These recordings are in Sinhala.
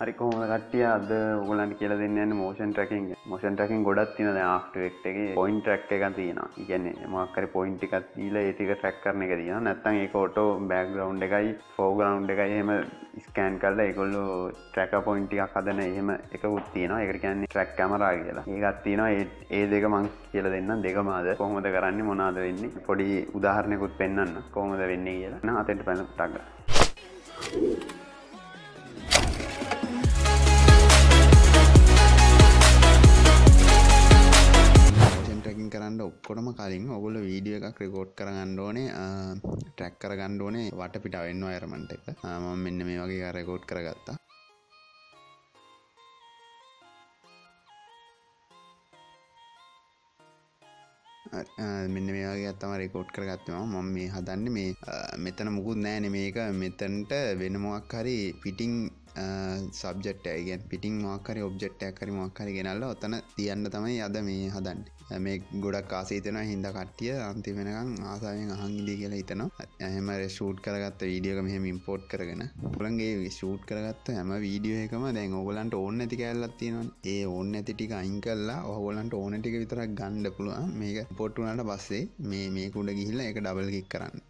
හරි කොහොමද කට්ටිය අද ඔයගොල්ලන්ට කියලා දෙන්න යන්නේ motion tracking එක. Motion tracking ගොඩක් තියෙනවා දැන් after effect එකේ point track එකක් තියෙනවා. ඒ කියන්නේ මොකක් හරි point එකක් දීලා ඒ ටික track කරන එක තියෙනවා. නැත්නම් ඒක auto background එකයි foreground එකයි එහෙම scan කරලා ඒගොල්ලෝ tracker point ටිකක් හදන එහෙම එකකුත් තියෙනවා. ඒකට කියන්නේ track camera කියලා. ඒකක් තියෙනවා. ඒ දෙක මම කියලා දෙන්නම් දෙකම අද කොහොමද කරන්නේ මොනවාද වෙන්නේ පොඩි උදාහරණයකුත් පෙන්නන්න කොහොමද වෙන්නේ කියලා. නා අතෙන්ට බලන්න පුටක් ගන්න. ඔක්කොටම කලින් ඔයගොල්ලෝ වීඩියෝ එකක් රෙකෝඩ් කරගන්න ඕනේ ට්‍රැක් කරගන්න ඕනේ වටපිටාව එන්වයරන්මන්ට් එක මම මෙන්න මේ වගේ එකක් රෙකෝඩ් කරගත්තා මෙන්න මේ වගේ එකක් තමයි රෙකෝඩ් කරගත්තේ මම මේ හදන්නේ මේ මෙතන මොකුත් නැහැ නේ මේක මෙතනට වෙන මොකක් හරි පිටින් සබ්ජෙක්ට් එක يعني පිටින් මොකක් හරි ඔබ්ජෙක්ට් එකක් හරි මොකක් හරි ගෙනල්ලා ඔතන තියන්න තමයි අද මේ හදන්නේ මේ ගොඩක් ආසයි තනවා හින්දා කට්ටිය අන්තිම වෙනකන් ආසාවෙන් අහන් ඉඳී කියලා හිතනවා එහෙම ෂූට් කරගත්ත වීඩියෝ එක මෙහෙම ඉම්පෝට් කරගෙන ඔයගොල්ලන්ගේ ෂූට් කරගත්ත හැම වීඩියෝ එකම දැන් ඔයගොල්ලන්ට ඕන නැති කැලලක් තියෙනවනේ ඒ ඕන නැති ටික අයින් කරලා ඔයගොල්ලන්ට ඕන ටික විතරක් ගන්න පුළුවන් මේක ඉම්පෝට් වුණාට පස්සේ මේ උඩ ගිහිල්ලා ඒක ඩබල් ක්ලික් කරන්න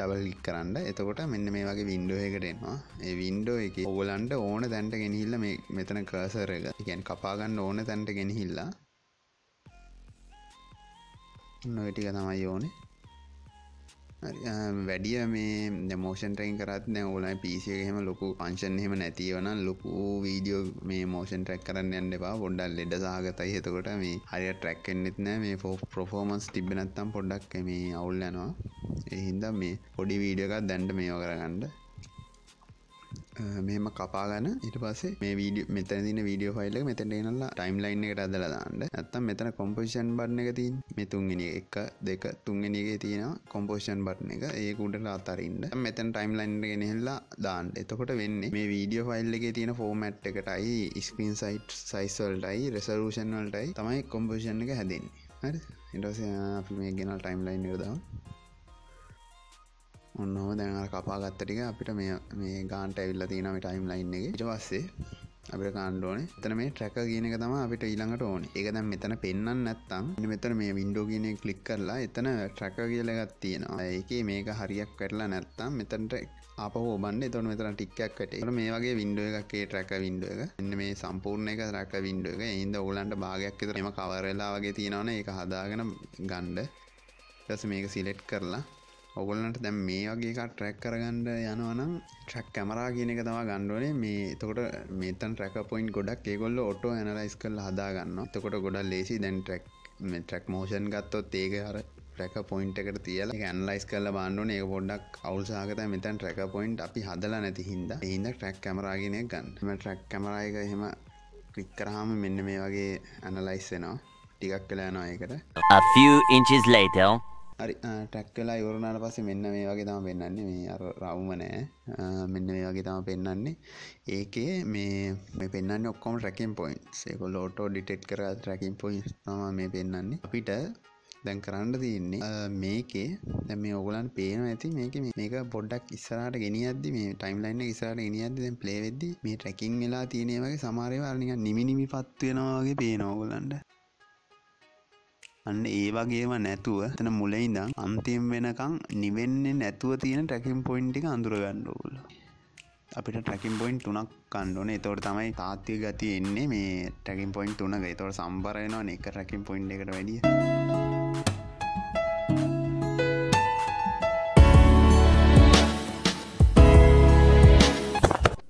ඩබල් ක්ලික් කරන්න එතකොට මෙන්න මේ වගේ වින්ඩෝ එකකට එනවා ඒ වින්ඩෝ එකේ ඔයගලන්ට ඕන තැනට ගෙනහිල්ලා මේ මෙතන කර්සර් එක يعني කපා ගන්න ඕන තැනට ගෙනහිල්ලා ඔය ටික තමයි ඕනේ හරි වැඩිය මේ motion tracking කරත් දැන් ඔයගලන්ගේ PC එකේ එහෙම ලොකු ෆන්ක්ෂන් එහෙම නැති වෙනනම් ලොකු වීඩියෝ මේ motion track කරන්න යන්න එපා පොඩ්ඩක් ලෙඩ සහගතයි එතකොට මේ හරියට track වෙන්නෙත් නැහැ මේ performance තිබ්බේ නැත්නම් පොඩ්ඩක් මේ අවුල් යනවා ඒ හින්දා මේ පොඩි වීඩියෝ එකක් දැන්ට මේව කරගන්න මෙහෙම කපාගෙන ඊට පස්සේ මේ වීඩියෝ මෙතන තියෙන වීඩියෝ ෆයිල් එක මෙතනට ගෙනල්ලා ටයිම් ලයින් එකට ඇදලා දාන්න නැත්තම් මෙතන කොම්පොසිෂන් බටන් එක තියෙන මේ තුන්වෙනි එක 1 2 තුන්වෙනි එකේ තියෙනවා කොම්පොසිෂන් බටන් එක ඒක උඩට අතරින්න මෙතන ටයිම් ලයින් එකට ගෙනහැල්ලා දාන්න එතකොට වෙන්නේ මේ වීඩියෝ ෆයිල් එකේ තියෙන ෆෝමැට් එකටයි ස්ක්‍රීන් සයිස් වලටයි රෙසලූෂන් වලටයි තමයි කොම්පොසිෂන් එක හැදෙන්නේ හරි ඊට පස්සේ අපි මේක ගෙනල්ලා ටයිම් ලයින් එකට දාමු ඔන්නෝ දැන් අර කපාගත්ත ටික අපිට මේ ගානට ඇවිල්ලා තියෙනවා මේ ටයිම් ලයින් එකේ ඊට පස්සේ අපිට ගන්න ඕනේ එතන මේ ට්‍රැකර් කියන එක තමයි අපිට ඊළඟට ඕනේ. ඒක දැන් මෙතන පෙන්නන්න නැත්තම් මෙතන මේ වින්ඩෝ කියන එක ක්ලික් කරලා එතන ට්‍රැකර් කියලා එකක් තියෙනවා. ඒකේ මේක හරියක් වැටලා නැත්තම් මෙතනට ආපහු ඔබන්න. එතකොට මෙතන ටික් එකක් වැටේ. එතකොට මේ වගේ වින්ඩෝ එකක් ඒ ට්‍රැකර් වින්ඩෝ එක. මෙන්න මේ සම්පූර්ණ එක ට්‍රැකර් වින්ඩෝ එක. ඒ හින්දා ඕගලන්ට භාගයක් විතර මේක කවර් වෙලා වගේ තියෙනවනේ. ඒක හදාගෙන ගන්න. ඊට පස්සේ මේක සිලෙක්ට් කරලා ඔයගොල්ලන්ට දැන් මේ වගේ එකක් ට්‍රැක් කරගන්න යනවා නම් ට්‍රැක් කැමරා කියන එක තමයි ගන්න ඕනේ මේ එතකොට මෙතන ට්‍රැකර් පොයින්ට් ගොඩක් ඒගොල්ලෝ ඔටෝ ඇනලයිස් කරලා හදා ගන්නවා. එතකොට ගොඩක් ලේසි දැන් ට්‍රැක් මෝෂන් ගත්තොත් ඒක අර ට්‍රැකර් පොයින්ට් එකට තියලා ඒක ඇනලයිස් කරලා බලන්න ඕනේ. ඒක පොඩ්ඩක් අවුල් සහගතයි මෙතන ට්‍රැකර් පොයින්ට් අපි හදලා නැති හින්දා. ඒ හින්දා ට්‍රැක් කැමරා කියන එක ගන්න. මේ ට්‍රැක් කැමරා එක එහෙම ක්ලික් කරාම මෙන්න මේ වගේ ඇනලයිස් වෙනවා. ටිකක් වෙලා යනවා ඒකට. A few inches later හරි ට්‍රැක් වෙලා ඉවරනාට පස්සේ මෙන්න මේ වගේ තමයි පෙන්වන්නේ මේ අර රවුම නෑ මෙන්න මේ වගේ තමයි පෙන්වන්නේ ඒකේ මේ පෙන්වන්නේ ඔක්කොම ට්‍රැකින් පොයින්ට්ස් ඒගොල්ලෝ ඔටෝ ඩිටෙක්ට් කරගත් ට්‍රැකින් පොයින්ට්ස් තමයි මේ පෙන්වන්නේ අපිට දැන් කරන්න තියෙන්නේ මේකේ දැන් මේ ඔයගොල්ලන් පේනවා ඇති මේකේ මේක පොඩ්ඩක් ඉස්සරහට ගෙනියද්දි මේ ටයිම් ලයින් එක ඉස්සරහට ගෙනියද්දි දැන් play වෙද්දි මේ ට්‍රැකින් වෙලා තියෙන ඒ වගේ සමහර ඒවා අර නිකන් නිමි නිමිපත් වෙනවා වගේ පේනවා ඔයගොල්ලන්ට අන්න ඒ වගේම නැතුව එතන මුලින් ඉඳන් අන්තිම වෙනකන් නිවෙන්නේ නැතුව තියෙන ට්‍රැකින් පොයින්ට් එක අඳුර ගන්න ඕන. අපිට ට්‍රැකින් පොයින්ට් 3ක් ගන්න ඕනේ. ඒතකොට තමයි තාත්වික ගතිය එන්නේ මේ ට්‍රැකින් පොයින්ට් 3ක. ඒතකොට සම්බර වෙනවනේ එක ට්‍රැකින් පොයින්ට් එකකට වැඩිය.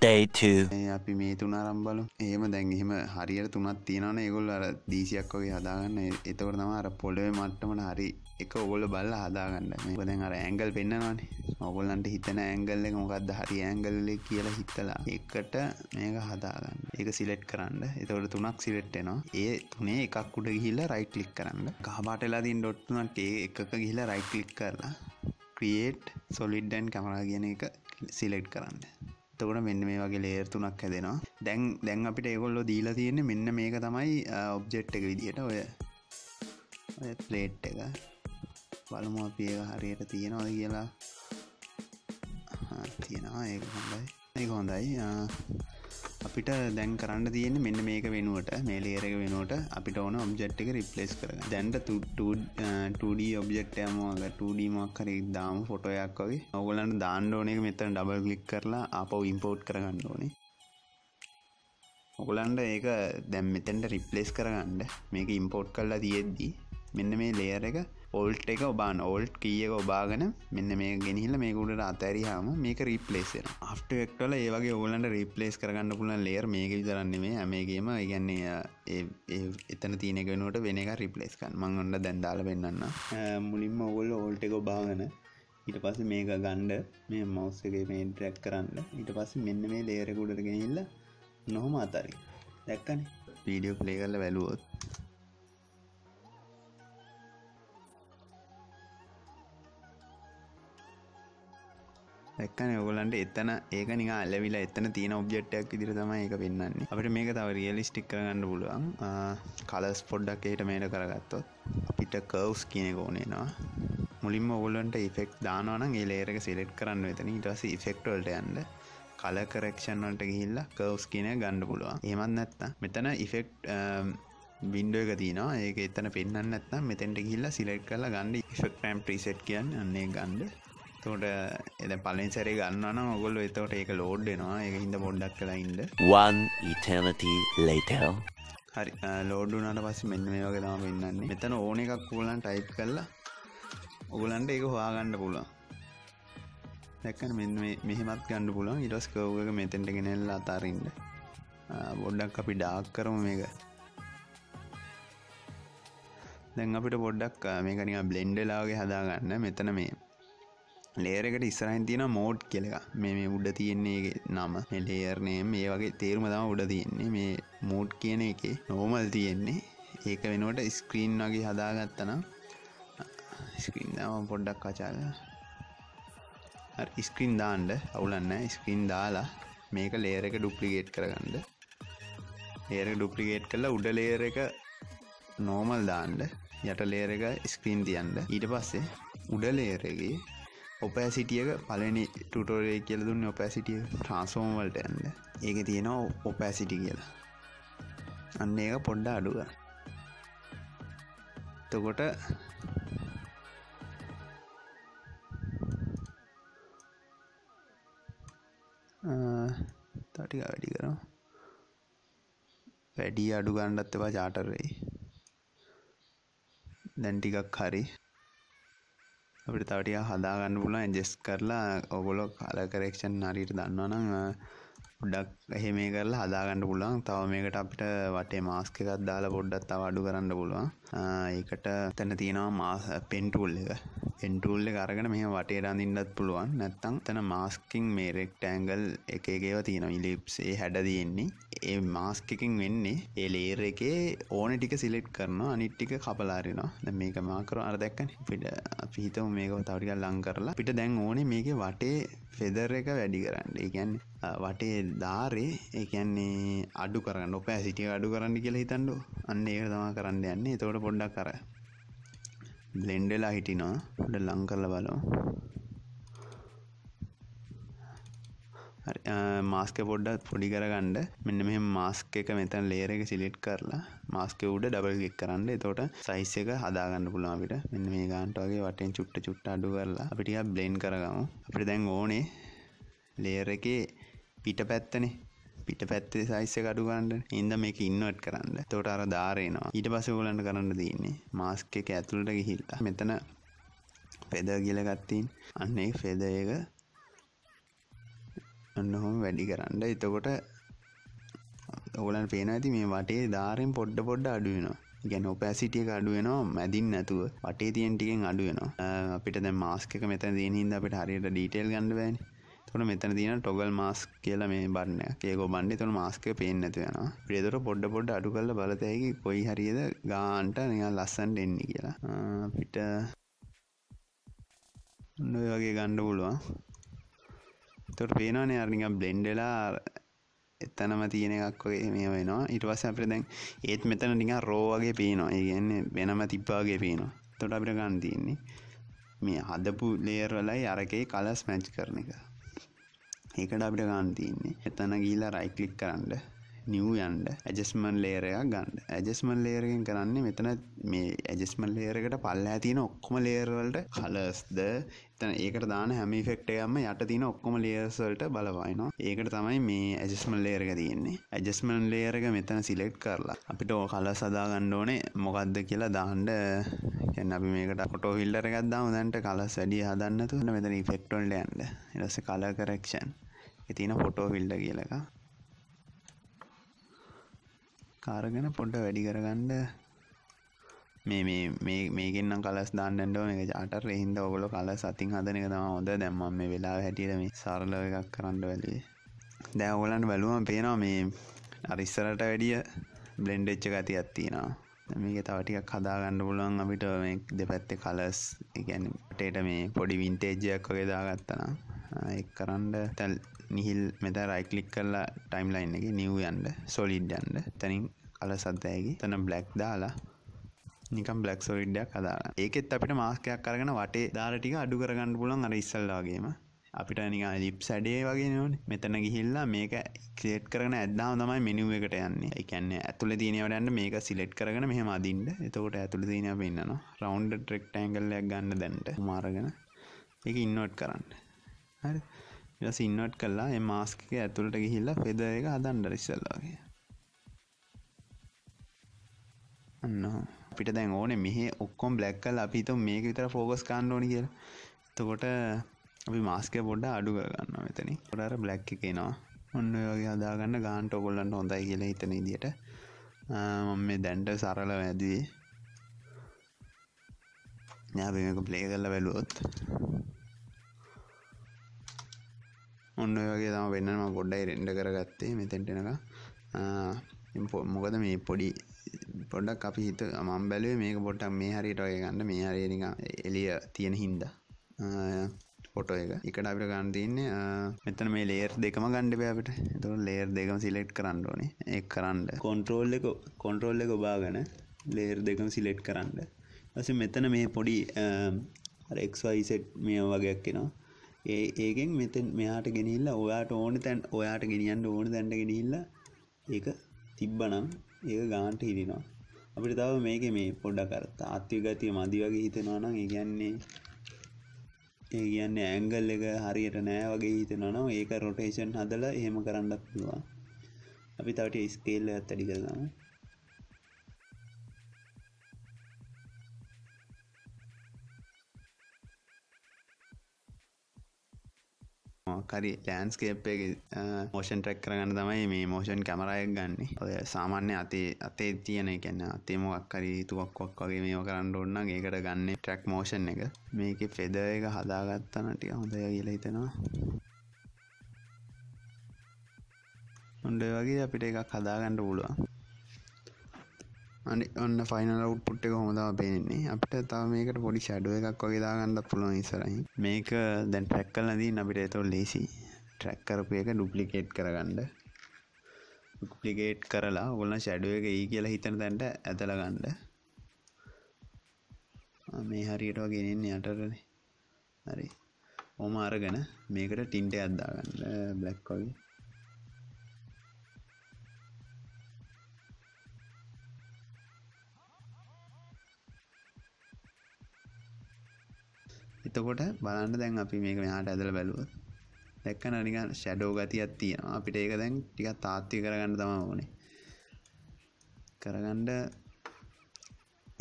Day 2. අපි මේ 3 අරන් බලමු. එහෙම දැන් එහෙම හරියට 3ක් තියෙනවනේ. ඒගොල්ලෝ අර 200ක් වගේ හදාගන්න. ඒතකොට තමයි අර පොළවේ මට්ටමන හරි එක ඕගොල්ලෝ බලලා හදාගන්න. මේක දැන් අර ඇන්ගල් පෙන්නනවානේ. ඕගොල්ලන්ට හිතන ඇන්ගල් එක මොකද්ද හරි ඇන්ගල් එක කියලා හිතලා එකට මේක හදාගන්න. ඒක සිලෙක්ට් කරන්න. ඒතකොට 3ක් සිලෙක්ට් වෙනවා. ඒ තුනේ එකක් උඩ ගිහිල්ලා රයිට් ක්ලික් කරන්න. කහ පාට වෙලා තියෙන ඩොට් තුනක් ඒ එකක ගිහිල්ලා රයිට් ක්ලික් කරලා create solid and camera කියන එක සිලෙක්ට් කරන්න. එතකොට මෙන්න මේ වගේ ලේයර් තුනක් හැදෙනවා. දැන් අපිට ඒගොල්ලෝ දීලා තියෙන්නේ මෙන්න මේක තමයි ඔබ්ජෙක්ට් එක විදියට ඔය ප්ලේට් එක. බලමු අපි ඒක හරියට තියෙනවද කියලා. තියෙනවා ඒක හොඳයි. අපිට දැන් කරන්න තියෙන්නේ මෙන්න මේක වෙනුවට මේ ලේයර් එක වෙනුවට අපිට ඕන ඔබ්ජෙක්ට් එක රිප්ලේස් කරගන්න. දැන්ට 2D ඔබ්ජෙක්ට් එකම වගේ 2D මොකක් හරි දාමු ෆොටෝ එකක් වගේ. ඕගොල්ලන්ට දාන්න ඕන එක මෙතන ඩබල් ක්ලික් කරලා ආපහු ඉම්පෝට් කරගන්න ඕනේ. ඕගොල්ලන්ට ඒක දැන් මෙතෙන්ට රිප්ලේස් කරගන්න මේක ඉම්පෝට් කරලා තියෙද්දි මෙන්න මේ ලේයර් එක alt එක ඔබාන alt key එක ඔබාගෙන මෙන්න මේක ගෙනහිලා මේක උඩට අතහැරියාම මේක රිප්ලේස් වෙනවා after effect වල ඒ වගේ ඕගොල්ලන්ට රිප්ලේස් කරගන්න පුළුවන් ලේයර් මේක විතරක් නෙමෙයි හැම එකෙම ඒ කියන්නේ ඒ එතන තියෙන එක වෙනුවට වෙන එකක් රිප්ලේස් කරන්න මම ඔන්න දැන් දාලා පෙන්නන්න මුලින්ම ඕගොල්ලෝ alt එක ඔබාගෙන ඊට පස්සේ මේක ගන්න මේ mouse එකේ මේ drag කරන්න ඊට පස්සේ මෙන්න මේ ලේයර් එක උඩට ගෙනහිලා නොහොම අතහැරිය දැක්කනේ වීඩියෝ ප්ලේ කරලා බලුවොත් දැක්කනේ ඔයගොල්ලන්ට එතන ඒක නිකන් ඇලවිලා එතන තියෙන ඔබ්ජෙක්ට් එකක් විදිහට තමයි ඒක පෙන්වන්නේ. අපිට මේක තව රියලිස්ටික් කරගන්න පුළුවන්. කලර්ස් පොඩ්ඩක් එහෙට මේට කරගත්තොත් අපිට කර්ව්ස් කියන එක ඕනේ වෙනවා. මුලින්ම ඔයගොල්ලන්ට ඉෆෙක්ට් දානවා නම් ඒ ලේයර් එක සිලෙක්ට් කරන්න වෙතන. ඊට පස්සේ ඉෆෙක්ට් වලට යන්න කලර් කරෙක්ෂන් වලට ගිහිල්ලා කර්ව්ස් කියන එක ගන්න පුළුවන්. එහෙමත් නැත්නම් මෙතන ඉෆෙක්ට් වින්ඩෝ එක තියෙනවා. ඒක එතන පෙන්වන්න නැත්නම් මෙතෙන්ට ගිහිල්ලා සිලෙක්ට් කරලා ගන්න ඉෆෙක්ට් රෑම් ප්‍රීසෙට් කියන්නේ අන්න ඒක ගන්න. තොට එද පලෙන් සැරේ ගන්නන ඔගොල්ල එතවට ඒක ලෝඩ් වෙනවා ඒක හින්ද පොඩ්ඩක් කලා ඉන්න one eternity later හරි ලෝඩ් වුණාට පස්සේ මෙන්න මේ වගේ තමයි වෙන්නන්නේ මෙතන ඕන එකක් ඕගලන් ටයිප් කරලා ඔගලන්ට ඒක හොයාගන්න පුළුවන් දැක්කම මෙන්න මේ මෙහෙමත් ගන්න පුළුවන් ඊට පස්සේ කර්ව් එක මෙතෙන්ට ගෙනෙලා අතාරින්න පොඩ්ඩක් අපි ඩාර්ක් කරමු මේක දැන් අපිට පොඩ්ඩක් මේක නිකන් බ්ලෙන්ඩ් වෙලා වගේ හදාගන්න මෙතන මේ ලේයර් එකට ඉස්සරහින් තියෙන මෝඩ් කියලා එකක්. මේ උඩ තියෙන එකේ නම, මේ ලේයර් නේම්, මේ වගේ තේරුම තමයි උඩ තියෙන්නේ. මේ මෝඩ් කියන එකේ normal තියෙන්නේ. ඒක වෙනුවට screen වගේ හදාගත්තා නම් screen දාම පොඩ්ඩක් අචාලා. හරි screen දාන්න අවුලක් නැහැ. screen දාලා මේක ලේයර් එක duplicate කරගන්න. ලේයර් එක duplicate කරලා උඩ ලේයර් එක normal දාන්න. යට ලේයර් එක screen තියන්න. ඊට පස්සේ උඩ ලේයර් එකේ opacity එක පළවෙනි ටියුටෝරියල් එකේ කියලා දුන්නේ opacity transform වලට යන්න. ඒකේ තියෙනවා opacity කියලා. අන්න ඒක පොඩ්ඩක් අඩු කරන්න. එතකොට තව ටිකක් වැඩි කරමු. වැඩි අඩු ගන්නත් එපා චාටර් එකේ. දැන් ටිකක් හරි අපිට තව ටිකක් හදා ගන්න පුළුවන් ඇඩ්ජස්ට් කරලා ඔයගොල්ලෝ කලර් කරෙක්ෂන් හරියට දන්නවනම් පොඩ්ඩක් එහෙම කරලා හදා ගන්න පුළුවන්. තව මේකට අපිට වටේ මාස්ක් එකක් දාලා පොඩ්ඩක් තව අඩු කරන්න පුළුවන්. ඒකට එතන තියෙනවා පෙන් ටූල් එක. පෙන් ටූල් එක අරගෙන මෙහෙම වටේට අඳින්නත් පුළුවන්. නැත්නම් එතන මාස්කින් මේ රෙක්ටැන්ගල් එක එක ඒවා තියෙනවා. ඉලිප්ස් ඒ හැඩ තියෙන්නේ. ඒ මාස්ක් එකකින් වෙන්නේ ඒ ලේයර් එකේ ඕනේ ටික සිලෙක්ට් කරනවා. අනිත් ටික කපලා අරිනවා. දැන් මේක මාකරෝ අර දැක්කනේ. අපිට අපි හිතමු මේකව තව ටිකක් ලං කරලා අපිට දැන් ඕනේ මේකේ වටේ ෆෙදර් එක වැඩි කරන්න. ඒ කියන්නේ වටේ දාරේ ඒ කියන්නේ අඩු කරගන්න ඔපැසිටි එක අඩු කරන්න කියලා හිතන්නකෝ. අන්න ඒක තමයි කරන්න යන්නේ. එතකොට පොඩ්ඩක් අර බ්ලෙන්ඩ් වෙලා හිටිනවා. පොඩ්ඩක් ලං කරලා බලමු. හරි මාස්ක් එක පොඩ්ඩක් පොඩි කරගන්න. මෙන්න මෙහෙම මාස්ක් එක මෙතන ලේයර් එක සිලෙක්ට් කරලා මාස්ක් එක උඩ ඩබල් ක්ලික් කරන්න. එතකොට සයිස් එක හදා ගන්න පුළුවන් අපිට. මෙන්න මේ ගානට වගේ වටෙන් චුට්ට චුට්ට අඩු කරලා අපි ටිකක් බ්ලෙන්ඩ් කරගමු. අපිට දැන් ඕනේ ලේයර් එකේ පිට පැත්තනේ පිට පැත්තේ සයිස් එක අඩු කරන්න. ඉතින් දැන් මේක ඉන්වර්ට් කරන්න. එතකොට අර දාර එනවා. ඊට පස්සේ ඔයගලන්ට කරන්න තියෙන්නේ මාස්ක් එක ඇතුළට ගිහිල්ලා මෙතන ෆෙදර් කියලා එකක් තියෙන. අන්න ඒ ෆෙදර් එක අන්නෝම වැඩි කරන්න. එතකොට ඔයගලන්ට පේනවා ඇති මේ වටේ දාරෙන් පොඩ පොඩ අඩු වෙනවා. ඒ කියන්නේ opacity එක අඩු වෙනවා මැදින් නැතුව. වටේ තියෙන ටිකෙන් අඩු වෙනවා. අපිට දැන් මාස්ක් එක මෙතන තියෙන හින්දා අපිට හරියට ඩීටේල් ගන්න බෑනේ. තොට මෙතන තියෙන ටොගල් මාස්ක් කියලා මේ බටන් එක. ඒක ඔබන්නේ තොට මාස්ක් එක පේන්නේ නැතු වෙනවා. ඊටතොට පොඩ පොඩ අඩු කරලා බලත හැකි කොයි හරියද ගානට නිකන් ලස්සනට එන්නේ කියලා. අපිට ඔය වගේ ගන්න පුළුවන්. එතකොට පේනවනේ අර නිකන් බ්ලෙන්ඩ් වෙලා එතනම තියෙන එකක් වගේ මෙහෙම වෙනවා. ඊට පස්සේ අපිට දැන් ඒත් මෙතන නිකන් රෝ වගේ පේනවා. ඒ කියන්නේ වෙනම තිබ්බා වගේ පේනවා. එතකොට අපිට ගන්න තියෙන්නේ මේ හදපු ලේයර් වලයි අරකේ කලර්ස් මැච් කරන එක. ඒකට අපිට ගන්න තියෙන්නේ එතන ගිහිල්ලා right click කරන්න new යන්න adjustment layer එකක් ගන්න. adjustment layer එකෙන් කරන්නේ මෙතන මේ adjustment layer එකට පල්ලෙහා තියෙන ඔක්කොම layer වලට colors ද එතන ඒකට දාන හැම effect එකක්ම යට තියෙන ඔක්කොම layers වලට බලපානවා. ඒකට තමයි මේ adjustment layer එක තියෙන්නේ. adjustment layer එක මෙතන select කරලා අපිට ඔය colors හදා ගන්න ඕනේ මොකද්ද කියලා දාන්න. දැන් අපි මේකට auto filter එකක් දාමු දැන්ට colors වැඩි හදන්න නැතුව මෙතන effect වලට යන්න. ඊට පස්සේ color correction එකේ තියෙන photo filter කියලා එක. කාරගෙන පොඩ වැඩි කරගන්න මේ මේකෙන් නම් colors දාන්න යන්න ඕනේ. මේක charter එකෙන් ද ඔයගොල්ලෝ colors අතින් හදන එක තමයි හොඳ. දැන් මම මේ වෙලාවේ හැටියට මේ සරලව එකක් කරන්න බැලුවේ. දැන් ඔයගොල්ලන්ට බලුවම පේනවා මේ අර ඉස්සරහට වැඩිය blend වෙච්ච ගතියක් තියෙනවා. මේක තව ටිකක් හදා ගන්න පුළුවන් අපිට මේ දෙපැත්තේ colors ඒ කියන්නේ පිටේට මේ පොඩි vintage එකක් වගේ දාගත්තා නම් ඒක කරන්න දැන් නිහිල් මෙතන right click කරලා timeline එකේ new යන්න solid යන්න එතනින් colors අද්දැයි එතන black දාලා නිකන් black solid එකක් හදා ගන්න. ඒකෙත් අපිට mask එකක් අරගෙන වටේ දාලා ටික අඩු කරගන්න පුළුවන් අර ඉස්සල්ලා වගේම. අපිට නිකන් ellipse ඇඩේ වගේ නෝනේ. මෙතන ගිහිල්ලා මේක create කරගෙන ඇද්දාම තමයි menu එකට යන්නේ. ඒ කියන්නේ ඇතුලේ තියෙන ඒවා දැන්න මේක select කරගෙන මෙහෙම අදින්න. එතකොට ඇතුලේ තියෙන අපි ඉන්නනවා. rounded rectangle එකක් ගන්න දැන්නට. මාරගෙන ඒක invert කරන්න. හරි. ඊට පස්සේ invert කළා මේ mask එක ඇතුලට ගිහිල්ලා feather එක හදන්න ඉස්සෙල්ලා වගේ. අන්න අපිට දැන් ඕනේ මෙහි ඔක්කොම black කරලා අපි හිතමු මේක විතර focus කරන්න ඕනේ කියලා. එතකොට අපි mask එක පොඩ්ඩක් අඩු කරගන්නවා මෙතනින්. පොඩ අර black එක එනවා. ඔන්න ඔය වගේ හදාගන්න ගානට ඔයගොල්ලන්ට හොඳයි කියලා හිතන විදියට මම මේ දැන්ට සරලව ඇදුවේ. න්යා අපි මේක play කරලා බලුවොත් ඔන්න ඔය වගේ තමයි වෙන්නේ. මම පොඩ්ඩක් render කරගත්තේ මෙතෙන්ට එනකම්. මොකද මේ පොඩි පොඩ්ඩක් අපි හිත මම බැලුවේ මේක පොඩ්ඩක් මේ හරියට වගේ ගන්න. මේ හරිය නිකන් එළිය තියෙන හින්දා. ෆොටෝ එක. ඒකට අපිට ගන්න තියෙන්නේ මෙතන මේ ලේයර් දෙකම ගන්න බෑ අපිට. එතකොට ලේයර් දෙකම සිලෙක්ට් කරන්න ඕනේ. ඒක කරන්න control එක ඔබාගෙන ලේයර් දෙකම සිලෙක්ට් කරන්න. ඊපස්සේ මෙතන මේ පොඩි අර XYZ මේ වගේක් එනවා. ඒකෙන් මෙතෙන් මෙහාට ගෙනිහිල්ලා ඔයාට ගෙනියන්න ඕන තැනට ගෙනිහිල්ලා ඒක තිබ්බනම් ඒක ගන්නට හිරිනවා. අපිට තව මේකේ මේ පොඩ්ඩක් අර තාත්වික ගතිය මදි වගේ හිතෙනවා නම් ඒ කියන්නේ ඒ කියන්නේ ඇන්ගල් එක හරියට නෑ වගේ හිතනවා නම් ඒක රොටේෂන් හදලා එහෙම කරන්නත් පුළුවන්. අපි තව ටික ස්කේල් එකක් ඇඩ් කරගමු. කරි ලෑන්ඩ්ස්කේප් එකේ motion track කරගන්න තමයි මේ motion camera එක ගන්නෙ. ඔය සාමාන්‍ය අතේ තියෙන ඒ කියන්නේ අතේ මොකක් හරි තුවක්කුවක් වගේ මේවා කරන්න ඕන නම් ඒකට ගන්න track motion එක. මේකේ feather එක හදාගත්තා නම් ටික හොඳයි කියලා හිතනවා. ඔන්න ඒ වගේ අපිට එකක් හදාගන්න පුළුවන්. අනේ ඔන්න final output එක කොහොමද පේන්නේ? අපිට තව මේකට පොඩි shadow එකක් වගේ දාගන්නත් පුළුවන් ඉස්සරහින්. මේක දැන් track කරලා දින්න අපිට ඒතකොට ලේසි. track කරපු එක duplicate කරගන්න. duplicate කරලා ඔයගොල්ලන් shadow එක E කියලා හිතන තැනට ඇදලා ගන්න. මේ හරියට වගේ එන්නේ යටටනේ. හරි. ඔහම අරගෙන මේකට tint එකක් දාගන්න black වගේ. එතකොට බලන්න දැන් අපි මේක මෙහාට ඇදලා බලුවොත් දැක්කන නිකන් ෂැඩෝ ගතියක් තියෙනවා. අපිට ඒක දැන් ටිකක් තාත්වික කරගන්න තමයි ඕනේ. කරගන්න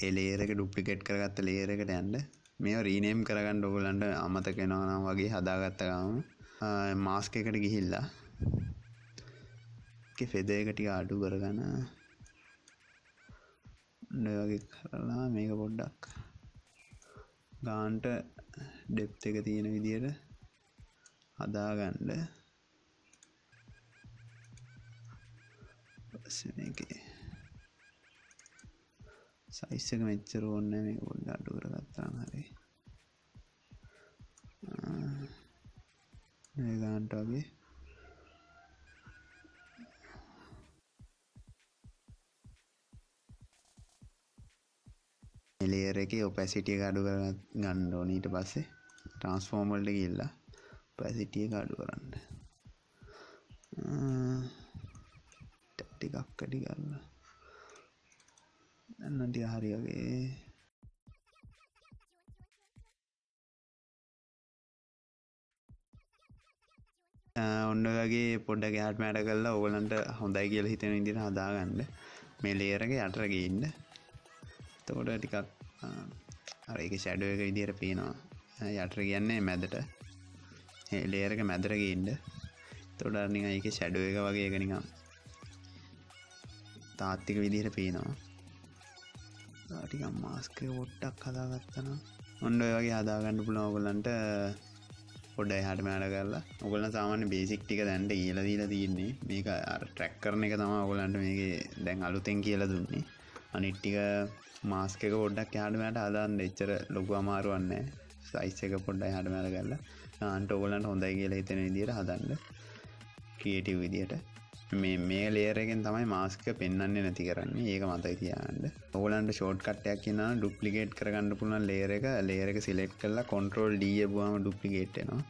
ඒ ලේයර් එක ඩුප්ලිකේට් කරගත්ත ලේයර් එකට යන්න. මේව රීනේම් කරගන්න ඕගොල්ලන්ට අමතක වෙනවා නම් වගේ හදාගත්ත ගමන් මාස්ක් එකට ගිහිල්ලා ඒකේ ෆෙදර් එක ටික අඩු කරගෙන මේ වගේ කරලා මේක පොඩ්ඩක් ගානට depth එක තියෙන විදියට හදාගන්න. ඊපස්සේ මේකේ size එක මෙච්චර ඕනේ නැහැ. මේක පොඩ්ඩක් අඩු කරගත්තා නම් හරි. මේ ගානට වගේ ලේයර් එකේ opacity එක අඩු කරගන්න ඕනේ. ඊට පස්සේ transform වලට ගිහිල්ලා opacity එක අඩු කරන්න. ටිකක් වැඩි ගන්න. දැන් නදී හරිය වගේ. ඔන්න ඔයගේ පොඩ්ඩක් එහාට මෑට කරලා ඕගලන්ට හොඳයි කියලා හිතෙන විදිහට හදාගන්න. මේ ලේයර් එක යට රගේ ඉන්න. එතකොට ටිකක් අර ඒකේ ෂැඩෝ එක විදිහට පේනවා. යට ර කියන්නේ මැදට. මේ ලේයර් එක මැදට ගින්න. එතකොට අර නිකන් ඒකේ ෂැඩෝ එක වගේ එක නිකන් තාත්තික විදිහට පේනවා. ටිකක් මාස්ක් එක පොඩ්ඩක් හදාගත්තා නම් ඔන්න ඔය වගේ හදාගන්න පුළුවන් ඔයගලන්ට පොඩ්ඩයි හාට මෑඩ කරලා. ඔයගලන්ට සාමාන්‍ය බේසික් ටික දැන් කියලා දීලා තියෙන්නේ. මේක අර ට්‍රැක් කරන එක තමයි ඔයගලන්ට මේකේ දැන් අලුතෙන් කියලා දුන්නේ. අනිත් ටික මාස්ක් එක පොඩ්ඩක් යහට මෑඩ හදාන්න එච්චර ලොකු අමාරුවක් නැහැ. සයිස් එක පොඩ්ඩයි හාට මෑඩ කරලා. ආන්ට ඔයගලන්ට හොඳයි කියලා හිතෙන විදිහට හදන්න. ක්‍රියේටිව් විදිහට මේ ලේයර් එකෙන් තමයි මාස්ක් එක පෙන්වන්නේ නැති කරන්නේ. ඒක මතක තියාගන්න. ඔයගලන්ට ෂෝට් කට් එකක් කියනවා ඩුප්ලිකේට් කරගන්න පුළුවන් ලේයර් එක සිලෙක්ට් කරලා Ctrl D යවුවාම ඩුප්ලිකේට් වෙනවා.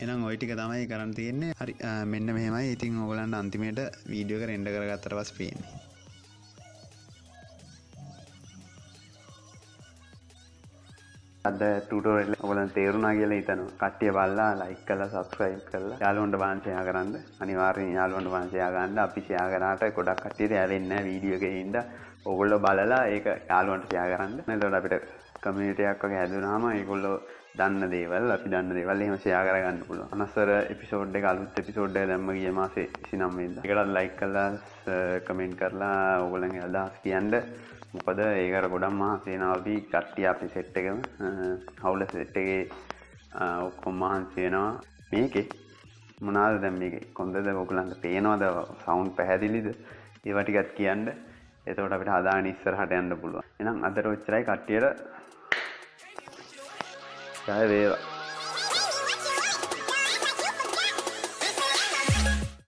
එහෙනම් ওই ටික තමයි කරන් තියෙන්නේ. හරි මෙන්න මෙහෙමයි. ඉතින් ඔයගලන්ට අන්තිමේට වීඩියෝ එක රෙන්ඩර් කරගත්තට පස්සේ පේන්නේ. අද ටියුටෝරියල් එක ඔයගලන්ට තේරුණා කියලා හිතනවා. කට්ටිය බලලා ලයික් කරලා subscribe කරලා යාළුවන්ට වාන්සයා කරන්න. අනිවාර්යෙන් යාළුවන්ට වාන්සයා ගන්න. අපි ෂෙයා කරාට ගොඩක් කට්ටියට ඇලෙන්නේ නැහැ වීඩියෝ එකේ ඉඳලා. ඕගොල්ලෝ බලලා ඒක යාළුවන්ට ෂෙයා කරන්න. එතකොට අපිට community එකක් වගේ හැදුනාම ඒගොල්ලෝ අපි දන්න දේවල් එහෙම ෂෙයා කරගන්න පුළුවන්. අනස්සර එපිසෝඩ් එක අලුත් එපිසෝඩ් එක දැම්ම ගිය මාසේ 29 වෙනිදා. ඒකටත් ලයික් කරලා කමෙන්ට් කරලා ඕගොල්ලන්ගේ අදහස් කියන්න. මොකද ඒකට ගොඩක් මහන්සි කට්ටිය අපි සෙට් එකම හවුල සෙට් එකේ ඔක්කොම මහන්සි වෙනවා. මේකේ මොනවාද දැන් මේකේ කොන්දද ඔයගලන්ට පේනවද? සවුන්ඩ් පැහැදිලිද? ඒවා ටිකක් කියන්න. එතකොට අපිට හදාගෙන ඉස්සරහට යන්න පුළුවන්. එහෙනම් අදට ඔච්චරයි කට්ටියට. ජය වේවා.